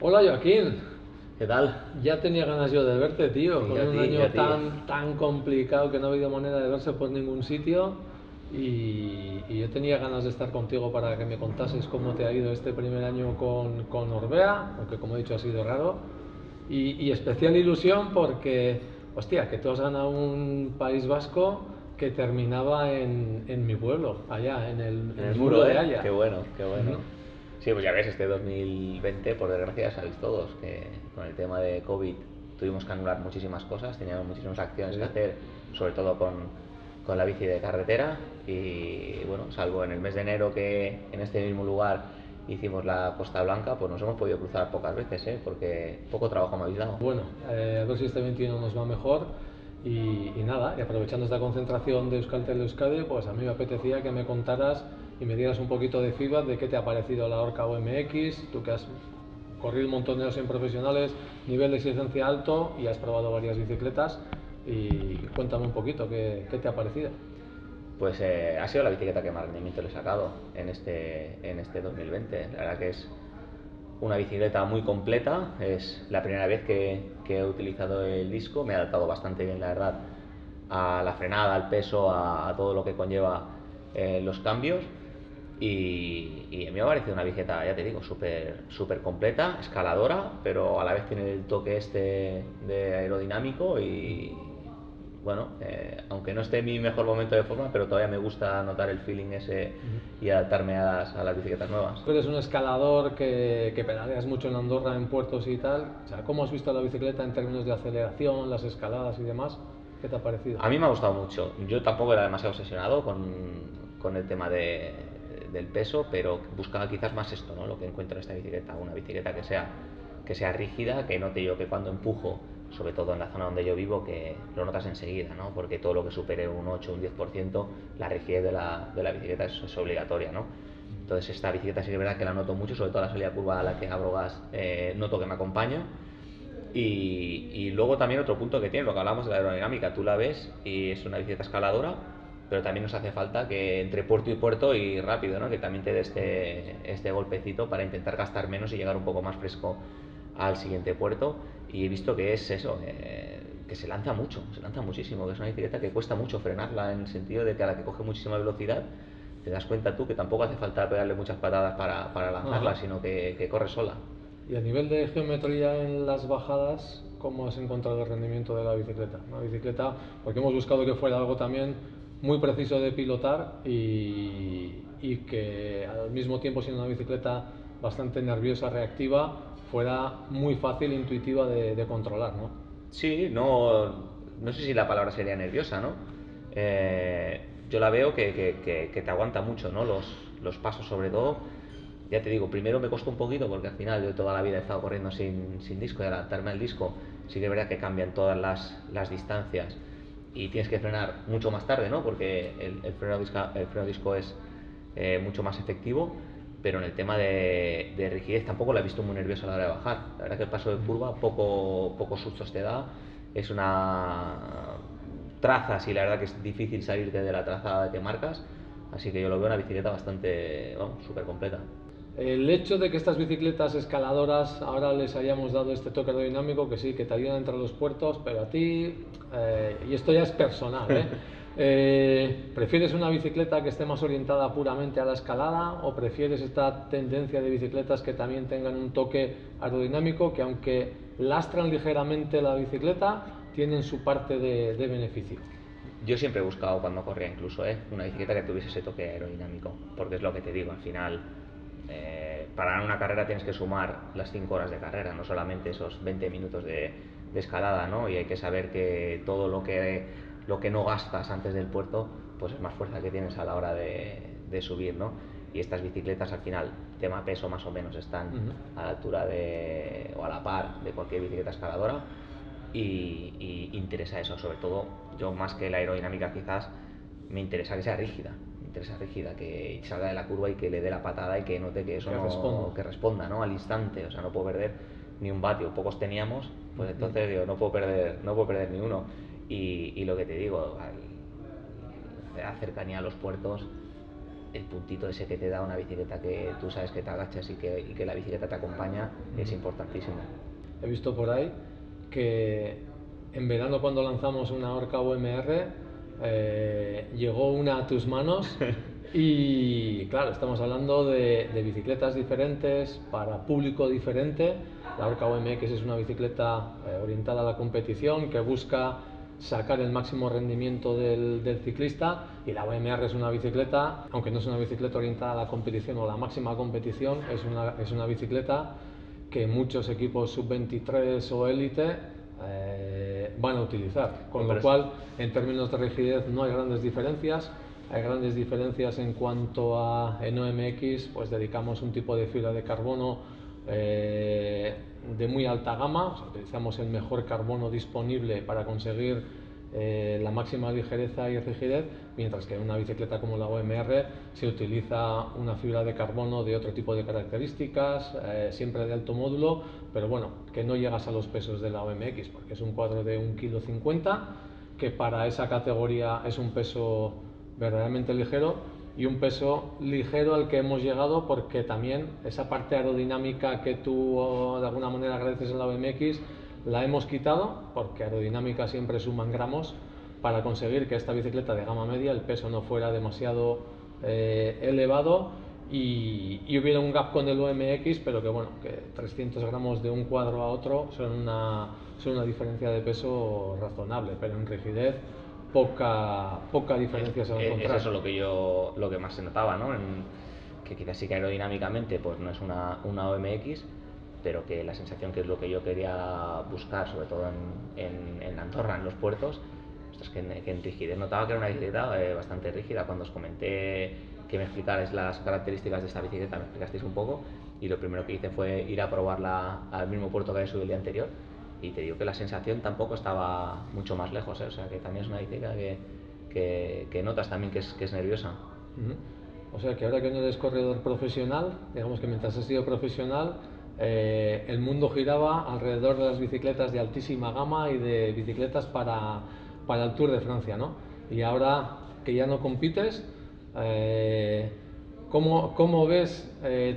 Hola Joaquín, ¿qué tal? Ya tenía ganas yo de verte, tío, sí, con un año tan complicado que no ha habido manera de verse por ningún sitio y yo tenía ganas de estar contigo para que me contases cómo te ha ido este primer año con Orbea, aunque como he dicho ha sido raro, y especial ilusión porque, hostia, que tú has ganado un País Vasco que terminaba en mi pueblo, allá, en el muro de allá. Qué bueno. Uh-huh. Sí, pues ya ves, este 2020, por desgracia, sabéis todos que con el tema de COVID tuvimos que anular muchísimas cosas, teníamos muchísimas acciones que hacer, sobre todo con la bici de carretera y, bueno, salvo en el mes de enero que en este mismo lugar hicimos la Costa Blanca, pues nos hemos podido cruzar pocas veces, ¿eh? Porque poco trabajo me habéis dado. Bueno, a ver si este 21 nos va mejor. Y nada, y aprovechando esta concentración de Euskalte y Euskade, pues a mí me apetecía que me contaras y me dieras un poquito de feedback de qué te ha parecido la Orca OMX, tú que has corrido un montón de años en profesionales, nivel de exigencia alto y has probado varias bicicletas, y cuéntame un poquito qué te ha parecido. Pues ha sido la bicicleta que más rendimiento le he sacado en este 2020, la verdad que es una bicicleta muy completa, es la primera vez que he utilizado el disco, me ha adaptado bastante bien la verdad a la frenada, al peso, a todo lo que conlleva los cambios y a mí me ha parecido una bicicleta, ya te digo, súper completa, escaladora, pero a la vez tiene el toque este de aerodinámico y bueno, aunque no esté en mi mejor momento de forma, pero todavía me gusta notar el feeling ese y adaptarme a las bicicletas nuevas. Tú eres un escalador que pedaleas mucho en Andorra, en puertos y tal. O sea, ¿cómo has visto la bicicleta en términos de aceleración, las escaladas y demás? ¿Qué te ha parecido? A mí me ha gustado mucho. Yo tampoco era demasiado obsesionado con el tema del peso, pero buscaba quizás más esto, ¿no? Lo que encuentro en esta bicicleta. Una bicicleta que sea rígida, que note yo que cuando empujo, sobre todo en la zona donde yo vivo, que lo notas enseguida, ¿no? Porque todo lo que supere un 8, un 10%, la rigidez de la bicicleta es obligatoria, ¿no? Entonces esta bicicleta sí que es verdad que la noto mucho, sobre todo la salida curva a la que abro gas, noto que me acompaña. Y luego también otro punto que tiene, lo que hablamos de la aerodinámica, tú la ves y es una bicicleta escaladora, pero también nos hace falta que entre puerto y puerto y rápido, ¿no? Que también te dé este golpecito para intentar gastar menos y llegar un poco más fresco al siguiente puerto. Y he visto que es eso, que se lanza mucho, se lanza muchísimo, que es una bicicleta que cuesta mucho frenarla en el sentido de que a la que coge muchísima velocidad te das cuenta tú que tampoco hace falta pegarle muchas patadas para lanzarla, ajá, sino que corre sola. Y a nivel de geometría en las bajadas, ¿cómo has encontrado el rendimiento de la bicicleta? Una bicicleta, porque hemos buscado que fuera algo también muy preciso de pilotar y que al mismo tiempo siendo una bicicleta bastante nerviosa, reactiva, fuera muy fácil e intuitiva de controlar, ¿no? Sí, no sé si la palabra sería nerviosa, ¿no? Yo la veo que te aguanta mucho, ¿no? Los pasos sobre todo, ya te digo, primero me costó un poquito porque al final yo toda la vida he estado corriendo sin disco y adaptarme al disco, sí que es verdad que cambian todas las distancias y tienes que frenar mucho más tarde, ¿no? Porque el freno disco es mucho más efectivo. Pero en el tema de rigidez tampoco la he visto muy nerviosa a la hora de bajar. La verdad que el paso de curva pocos sustos te da, es una traza, sí, la verdad que es difícil salirte de la traza que marcas, así que yo lo veo una bicicleta bastante, vamos, súper completa. El hecho de que estas bicicletas escaladoras ahora les hayamos dado este toque aerodinámico, que sí, que te ayudan entre los puertos, pero a ti, y esto ya es personal, ¿eh? ¿Prefieres una bicicleta que esté más orientada puramente a la escalada o prefieres esta tendencia de bicicletas que también tengan un toque aerodinámico que aunque lastran ligeramente la bicicleta, tienen su parte de beneficio? Yo siempre he buscado cuando corría incluso una bicicleta que tuviese ese toque aerodinámico, porque es lo que te digo, al final para ganar una carrera tienes que sumar las 5 horas de carrera, no solamente esos 20 minutos de escalada, ¿no? Y hay que saber que todo lo que no gastas antes del puerto, pues es más fuerza que tienes a la hora de subir, ¿no? Y estas bicicletas al final, tema peso más o menos, están a la altura o a la par de cualquier bicicleta escaladora y interesa eso, sobre todo yo más que la aerodinámica quizás, me interesa que sea rígida, que salga de la curva y que le dé la patada y que note que eso que responda, ¿no? Al instante, o sea, no puedo perder ni un vatio, pocos teníamos, pues entonces digo, no puedo perder ni uno. Y lo que te digo, la cercanía a los puertos el puntito ese que te da una bicicleta que tú sabes que te agachas y que la bicicleta te acompaña, es importantísimo. He visto por ahí que en verano cuando lanzamos una Orca OMR llegó una a tus manos y claro, estamos hablando de bicicletas diferentes para público diferente. La Orca OMX es una bicicleta orientada a la competición que busca sacar el máximo rendimiento del ciclista, y la OMR es una bicicleta, aunque no es una bicicleta orientada a la competición o la máxima competición, es una bicicleta que muchos equipos sub-23 o élite van a utilizar, con lo cual en términos de rigidez no hay grandes diferencias. Hay grandes diferencias en cuanto a en OMX, pues dedicamos un tipo de fibra de carbono de muy alta gama, o sea, utilizamos el mejor carbono disponible para conseguir la máxima ligereza y rigidez, mientras que en una bicicleta como la OMR se utiliza una fibra de carbono de otro tipo de características, siempre de alto módulo, pero bueno, que no llegas a los pesos de la OMX, porque es un cuadro de 1,50 kg, que para esa categoría es un peso verdaderamente ligero. Y un peso ligero al que hemos llegado porque también esa parte aerodinámica que tú de alguna manera agradeces en la OMX la hemos quitado, porque aerodinámica siempre suman gramos, para conseguir que esta bicicleta de gama media el peso no fuera demasiado elevado y hubiera un gap con el OMX, pero que bueno, que 300 gramos de un cuadro a otro son una diferencia de peso razonable, pero en rigidez poca diferencia se va a encontrar. Es eso lo que más se notaba, ¿no? Que quizás sí que aerodinámicamente pues no es una OMX, pero que la sensación, que es lo que yo quería buscar, sobre todo en Andorra, en los puertos, pues es que en rigidez notaba que era una bicicleta bastante rígida. Cuando os comenté que me explicarais las características de esta bicicleta, me explicasteis un poco, y lo primero que hice fue ir a probarla al mismo puerto que había subido el día anterior. Y te digo que la sensación tampoco estaba mucho más lejos, o sea que también es una bicicleta que notas también que es nerviosa. O sea que ahora que no eres corredor profesional, digamos que mientras has sido profesional, el mundo giraba alrededor de las bicicletas de altísima gama y de bicicletas para el Tour de Francia, ¿no? Y ahora que ya no compites, ¿Cómo ves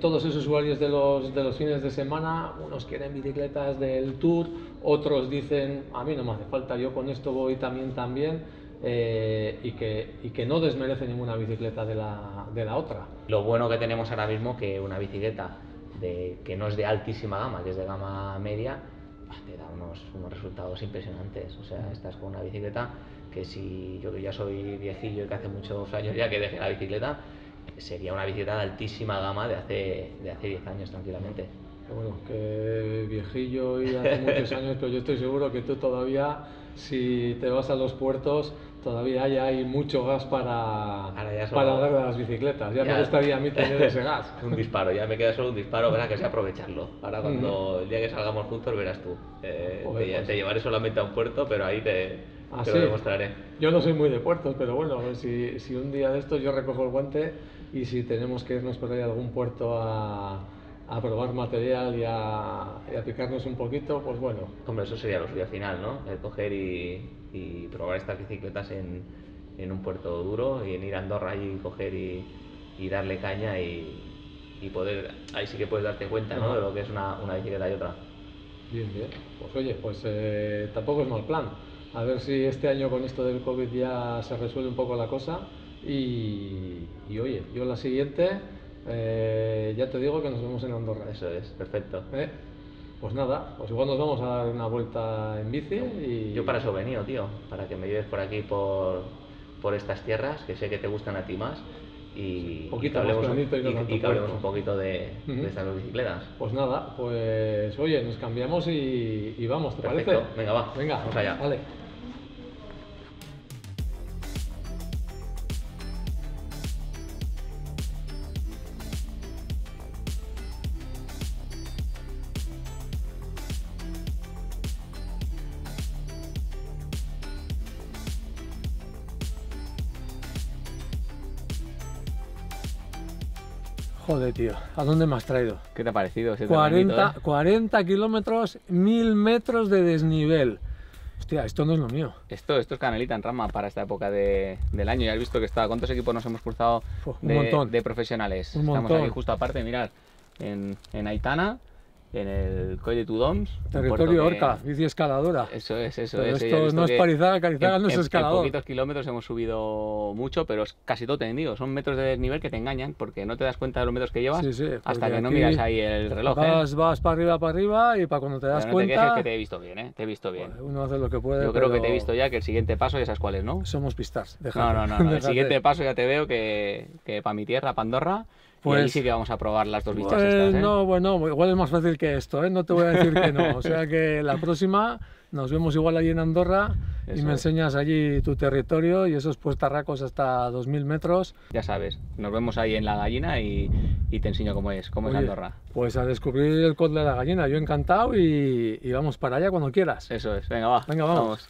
todos esos usuarios de los fines de semana? Unos quieren bicicletas del Tour, otros dicen, a mí no me hace falta, yo con esto voy también, y que no desmerece ninguna bicicleta de la otra. Lo bueno que tenemos ahora mismo, que una bicicleta que no es de altísima gama, que es de gama media, te da unos resultados impresionantes. O sea, estás con una bicicleta que, si yo que ya soy viejillo y que hace muchos años ya que dejé la bicicleta, sería una bicicleta de altísima gama de hace 10 años tranquilamente. Bueno, que viejillo y hace muchos años, pero yo estoy seguro que tú todavía, si te vas a los puertos, todavía hay mucho gas para dar a las bicicletas. Ya me gustaría a mí tener ese gas. Un disparo, ya me queda solo un disparo, ¿verdad? Que sea aprovecharlo. Ahora cuando el día que salgamos juntos verás tú. Te llevaré solamente a un puerto, pero ahí te lo demostraré. Yo no soy muy de puertos, pero bueno, si un día de estos yo recojo el guante y si tenemos que irnos por ahí a algún puerto a probar material y a picarnos un poquito, pues bueno. Hombre, eso sería lo suyo al final, ¿no? El coger y probar estas bicicletas en un puerto duro, y en ir a Andorra y coger y darle caña y poder. Ahí sí que puedes darte cuenta, ¿no? De lo que es una bicicleta y otra. Bien, bien. Pues oye, tampoco es mal plan. A ver si este año con esto del COVID ya se resuelve un poco la cosa. Y oye, yo la siguiente, ya te digo que nos vemos en Andorra. Eso es, perfecto. Pues nada, pues igual nos vamos a dar una vuelta en bici. Yo para eso he venido, tío, para que me lleves por aquí, por estas tierras, que sé que te gustan a ti más. Y que hablemos un poquito de estas bicicletas. Pues nada, pues oye, nos cambiamos y vamos, ¿te perfecto. Parece? Venga, va. Venga, vamos allá. Vale. Joder, tío, ¿a dónde me has traído? ¿Qué te ha parecido ese 40 kilómetros, 1000 metros de desnivel. Hostia, esto no es lo mío. Esto es canelita en rama para esta época del año. Ya has visto que está. ¿Cuántos equipos nos hemos cruzado de profesionales? Un montón. Estamos aquí justo aparte, mirad, en Aitana, en el Coll de Tudoms. Territorio Orca, bici escaladora. Eso es. Esto no es Parizada, Carizaga no es escalador. En poquitos kilómetros hemos subido mucho, pero es casi todo tendido. Son metros de desnivel que te engañan porque no te das cuenta de los metros que llevas hasta que no miras ahí el reloj. Vas para arriba y para cuando te das cuenta... No te quejes que te he visto bien, ¿eh? Te he visto bien. Bueno, uno hace lo que puede, Yo creo que te he visto ya, que el siguiente paso ya sabes cuál es, ¿no? Somos pistas. No. El siguiente paso ya te veo que para mi tierra, para Andorra... Pues y ahí sí que vamos a probar las dos bichas estas, ¿eh? No, bueno, igual es más fácil que esto, ¿eh? No te voy a decir que no. O sea que la próxima nos vemos igual allí en Andorra y me enseñas allí tu territorio y esos puestarracos hasta 2000 metros. Ya sabes, nos vemos ahí en La Gallina y te enseño cómo es Andorra. Pues a descubrir el Coll de la Gallina, yo encantado y vamos para allá cuando quieras. Eso es, venga, vamos.